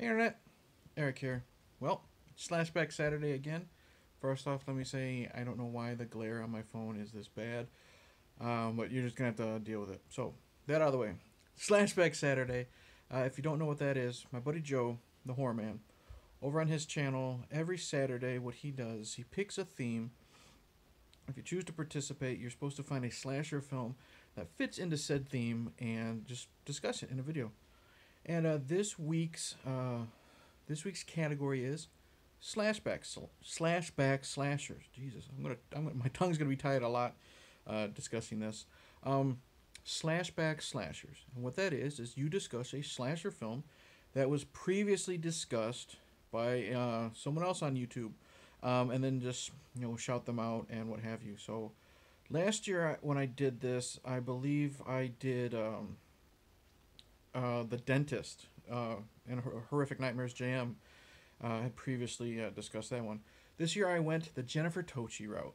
Hey Internet, Eric here. Well, Slashback Saturday again. First off, let me say I don't know why the glare on my phone is this bad, but you're just going to have to deal with it. So, that out of the way. Slashback Saturday. If you don't know what that is, my buddy Joe, the horror man, over on his channel, every Saturday what he does, he picks a theme. If you choose to participate, you're supposed to find a slasher film that fits into said theme and just discuss it in a video. And this week's category is slashback slashers. Jesus, my tongue's gonna be tied a lot discussing this. Slashback slashers, and what that is you discuss a slasher film that was previously discussed by someone else on YouTube, and then just shout them out and what have you. So last year when I did this, I believe I did. The Dentist and Horrific Nightmares JM had previously discussed that one. This year I went the Jennifer Tochi route.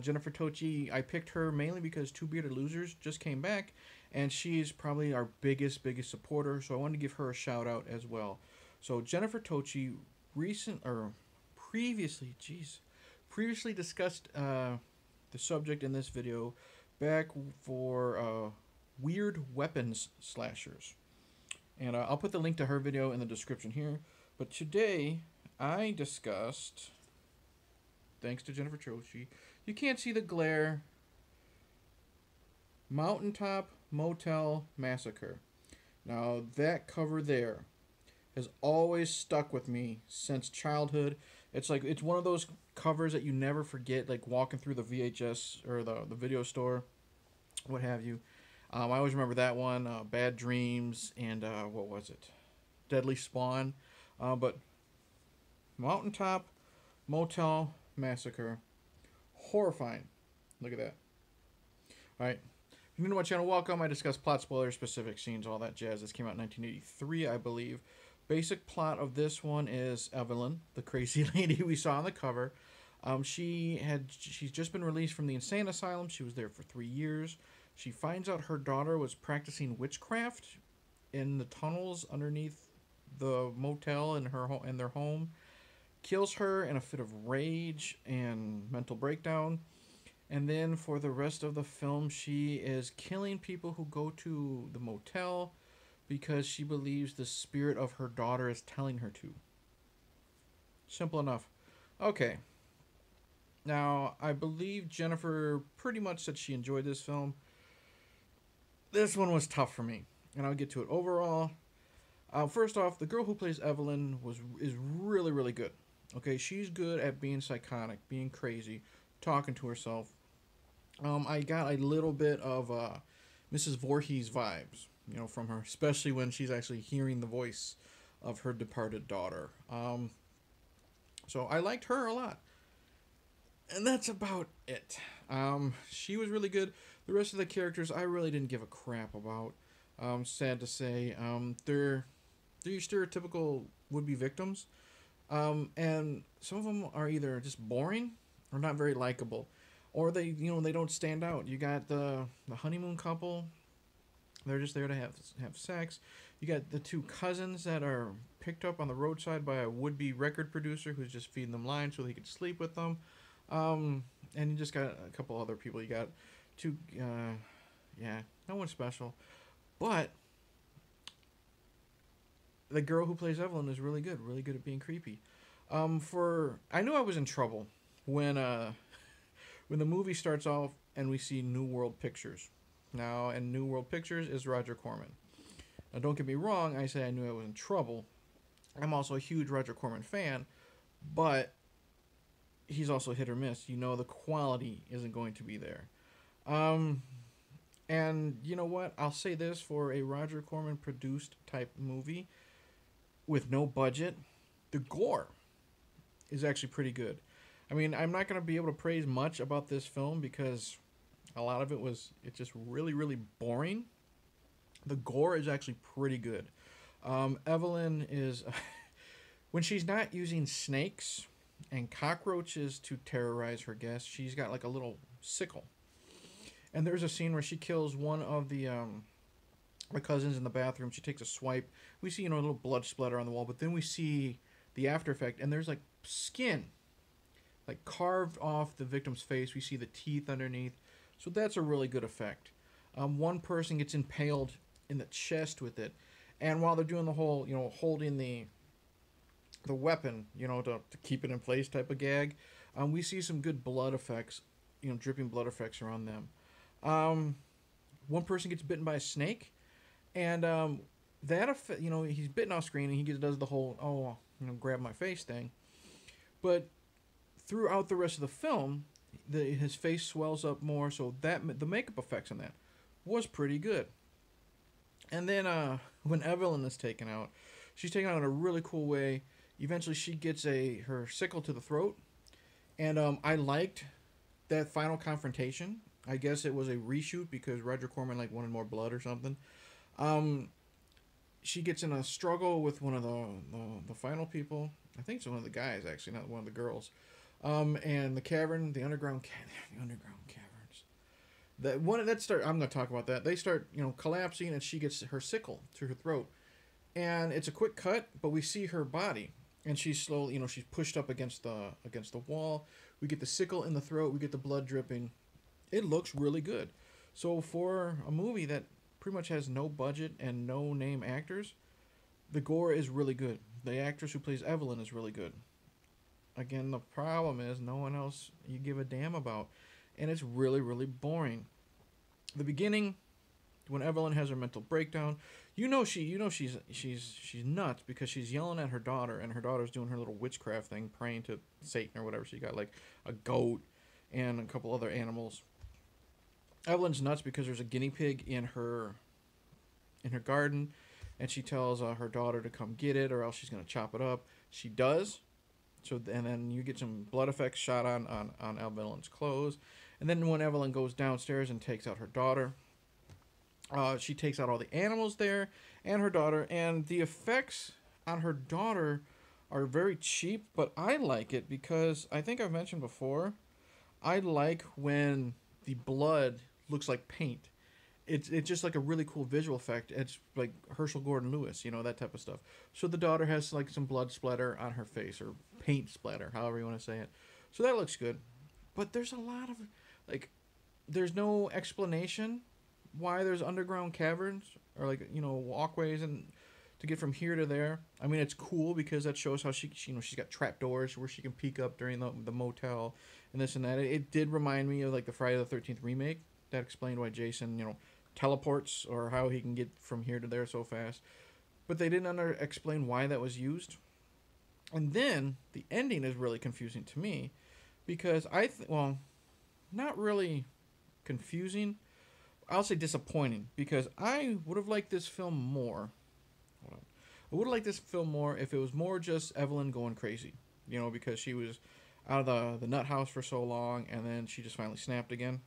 Jennifer Tochi, I picked her mainly because Two Bearded Losers just came back, and she's probably our biggest supporter, so I wanted to give her a shout out as well. So Jennifer Tochi previously discussed the subject in this video back for weird weapons slashers, and I'll put the link to her video in the description here. But today I discussed, thanks to Jennifer Tochi, you can't see the glare, Mountaintop Motel Massacre. Now that cover there has always stuck with me since childhood. It's one of those covers that you never forget, like walking through the VHS or the video store, what have you. I always remember that one, Bad Dreams, and what was it? Deadly Spawn. But Mountaintop Motel Massacre. Horrifying. Look at that. Alright. If you're new to my channel, welcome. I discuss plot, spoilers, specific scenes, all that jazz. This came out in 1983, I believe. Basic plot of this one is Evelyn, the crazy lady we saw on the cover. She's just been released from the insane asylum. She was there for 3 years. She finds out her daughter was practicing witchcraft in the tunnels underneath the motel and their home. Kills her in a fit of rage and mental breakdown. And then for the rest of the film, she is killing people who go to the motel because she believes the spirit of her daughter is telling her to. Simple enough. Okay. Now, I believe Jennifer pretty much said she enjoyed this film. This one was tough for me, and I'll get to it overall. First off, the girl who plays Evelyn is really, really good. Okay, she's good at being psychotic, being crazy, talking to herself. I got a little bit of Mrs. Voorhees vibes, from her, especially when she's actually hearing the voice of her departed daughter. So I liked her a lot. And that's about it. She was really good. The rest of the characters I really didn't give a crap about. Sad to say. They're your stereotypical would-be victims. And some of them are either just boring or not very likable. Or they they don't stand out. You got the honeymoon couple. They're just there to have sex. You got the two cousins that are picked up on the roadside by a would-be record producer who's just feeding them lines so he could sleep with them. And you just got a couple other people. You got two, yeah, no one special, but the girl who plays Evelyn is really good at being creepy. I knew I was in trouble when the movie starts off and we see New World Pictures. Now, and New World Pictures is Roger Corman. Now, don't get me wrong. I say I knew I was in trouble. I'm also a huge Roger Corman fan, but he's also hit or miss. The quality isn't going to be there. And you know what? I'll say this for a Roger Corman produced type movie with no budget, the gore is actually pretty good. I mean, I'm not going to be able to praise much about this film because a lot of it it's just really, really boring. The gore is actually pretty good. Evelyn is, when she's not using snakes and cockroaches to terrorize her guests, she's got like a little sickle. And there's a scene where she kills one of the My cousin's in the bathroom. She takes a swipe. We see, you know, a little blood splatter on the wall, but then we see the after effect, and there's like skin, like carved off the victim's face. We see the teeth underneath, so that's a really good effect. One person gets impaled in the chest with it, and while they're doing the whole, you know, holding the weapon, you know, to keep it in place type of gag, we see some good blood effects, you know, dripping blood effects around them. One person gets bitten by a snake, and you know, he's bitten off screen, and he does the whole, oh, you know, grab my face thing. But throughout the rest of the film, his face swells up more, so that the makeup effects on that was pretty good. And then when Evelyn is taken out, she's taken out in a really cool way. Eventually, she gets her sickle to the throat, and I liked that final confrontation. I guess it was a reshoot because Roger Corman like wanted more blood or something. She gets in a struggle with one of the final people. I think it's one of the guys actually, not one of the girls. And the cavern, the underground caverns. I'm going to talk about that. They start, you know, collapsing, and she gets her sickle to her throat, and it's a quick cut, but we see her body, and she's slowly, you know, she's pushed up against the wall. We get the sickle in the throat. We get the blood dripping. It looks really good. So for a movie that pretty much has no budget and no name actors, the gore is really good. The actress who plays Evelyn is really good. Again, the problem is no one else you give a damn about, and it's really, really boring. The beginning, when Evelyn has her mental breakdown, you know she's nuts because she's yelling at her daughter, and her daughter's doing her little witchcraft thing, praying to Satan or whatever. So you got like a goat and a couple other animals. Evelyn's nuts because there's a guinea pig in her garden, and she tells her daughter to come get it, or else she's gonna chop it up. She does. So, and then you get some blood effects shot on Evelyn's clothes. And then when Evelyn goes downstairs and takes out her daughter, she takes out all the animals there and her daughter. And the effects on her daughter are very cheap, but I like it because I think I've mentioned before, I like when the blood looks like paint. It's just like a really cool visual effect. It's like Herschel Gordon Lewis, you know, that type of stuff. So the daughter has like some blood splatter on her face, or paint splatter, however you want to say it. So that looks good. But there's a lot of, like, there's no explanation why there's underground caverns or, like, you know, walkways and to get from here to there. I mean, it's cool because that shows how she, you know, she's got trapdoors where she can peek up during the motel and this and that. It did remind me of like the Friday the 13th remake. That explained why Jason, you know, teleports, or how he can get from here to there so fast. But they didn't explain why that was used. And then the ending is really confusing to me because well, not really confusing. I'll say disappointing because I would have liked this film more. Hold on. I would have liked this film more if it was more just Evelyn going crazy, you know, because she was out of the nut house for so long, and then she just finally snapped again.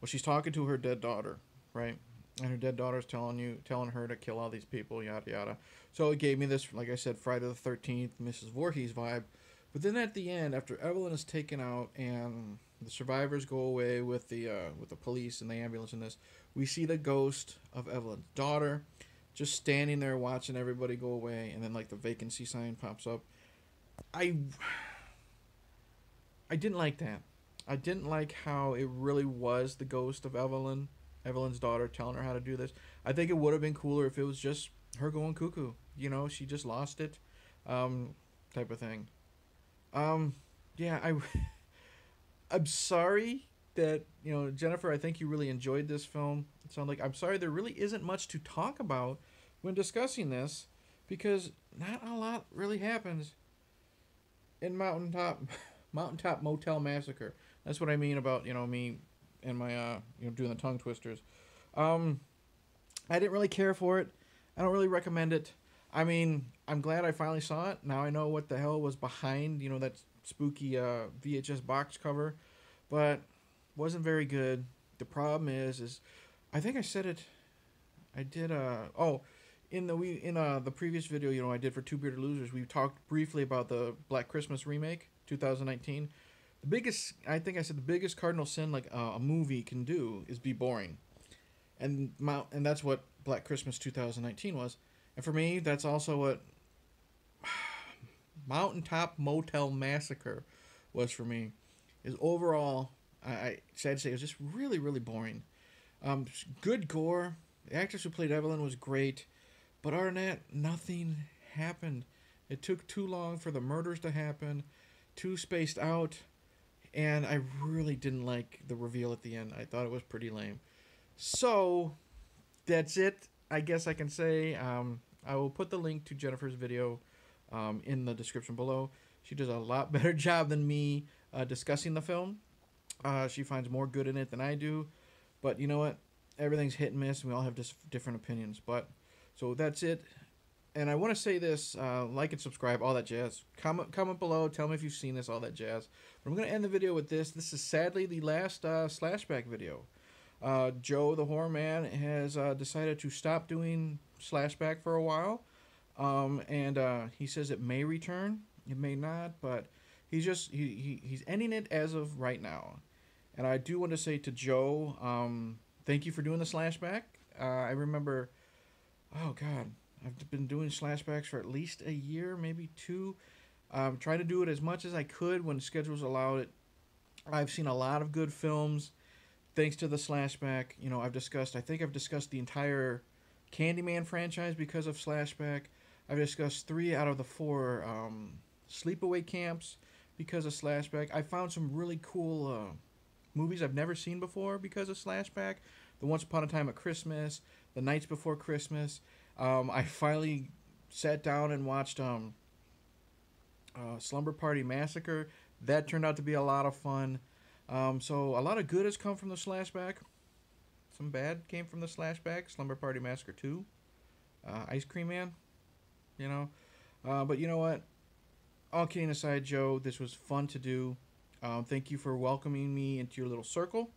Well, she's talking to her dead daughter, right? And her dead daughter's telling her to kill all these people, yada, yada. So it gave me this, like I said, Friday the 13th, Mrs. Voorhees vibe. But then at the end, after Evelyn is taken out and the survivors go away with the police and the ambulance and this, we see the ghost of Evelyn's daughter just standing there watching everybody go away. And then, like, the vacancy sign pops up. I didn't like that. I didn't like how it really was the ghost of Evelyn's daughter, telling her how to do this. I think it would have been cooler if it was just her going cuckoo. You know, she just lost it, type of thing. Yeah, I'm sorry that, you know, Jennifer, I think you really enjoyed this film. It sounds like, I'm sorry there really isn't much to talk about when discussing this, because not a lot really happens in Mountaintop Motel Massacre. That's what I mean about, you know, me and my, you know, doing the tongue twisters. I didn't really care for it. I don't really recommend it. I mean, I'm glad I finally saw it. Now I know what the hell was behind, you know, that spooky VHS box cover. But wasn't very good. The problem is I think I said it. I did, in the previous video, you know, I did for Two Bearded Losers, we talked briefly about the Black Christmas remake, 2019. The biggest, I think I said the biggest cardinal sin like a movie can do is be boring. And that's what Black Christmas 2019 was. And for me, that's also what Mountaintop Motel Massacre was for me. Is overall, I sad to say, it was just really, really boring. Good gore. The actress who played Evelyn was great. But other than that, nothing happened. It took too long for the murders to happen. Too spaced out. And I really didn't like the reveal at the end. I thought it was pretty lame. So, that's it. I guess I can say I will put the link to Jennifer's video in the description below. She does a lot better job than me discussing the film. She finds more good in it than I do. But you know what? Everything's hit and miss, and we all have just different opinions. But so that's it. And I want to say this, like and subscribe, all that jazz. Comment below, tell me if you've seen this, all that jazz. But I'm going to end the video with this. This is sadly the last Slashback video. Joe, the horror man, has decided to stop doing Slashback for a while. And he says it may return, it may not, but he's just, he's ending it as of right now. And I do want to say to Joe, thank you for doing the Slashback. I remember, oh God, I've been doing Slashbacks for at least a year, maybe two. Try to do it as much as I could when schedules allowed it. I've seen a lot of good films thanks to the Slashback. You know, I think I've discussed the entire Candyman franchise because of Slashback. I've discussed 3 out of the 4 Sleepaway Camps because of Slashback. I found some really cool movies I've never seen before because of Slashback. The Once Upon a Time at Christmas, the Nights Before Christmas. I finally sat down and watched Slumber Party Massacre. That turned out to be a lot of fun. So a lot of good has come from the Slashback. Some bad came from the Slashback. Slumber Party Massacre 2. Ice Cream Man. You know. But you know what? All kidding aside, Joe, this was fun to do. Thank you for welcoming me into your little circle.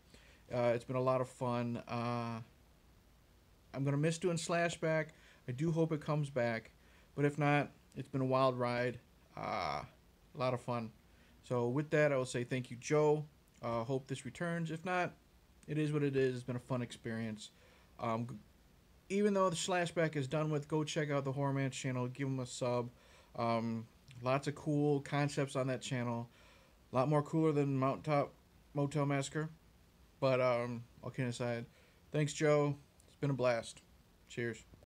It's been a lot of fun. I'm going to miss doing Slashback. I do hope it comes back. But if not, it's been a wild ride. A lot of fun. So with that, I will say thank you, Joe. Hope this returns. If not, it is what it is. It's been a fun experience. Even though the Slashback is done with, go check out the TheHORRORman channel. Give him a sub. Lots of cool concepts on that channel. A lot more cooler than Mountaintop Motel Massacre. But all kidding aside, thanks, Joe. It's been a blast. Cheers.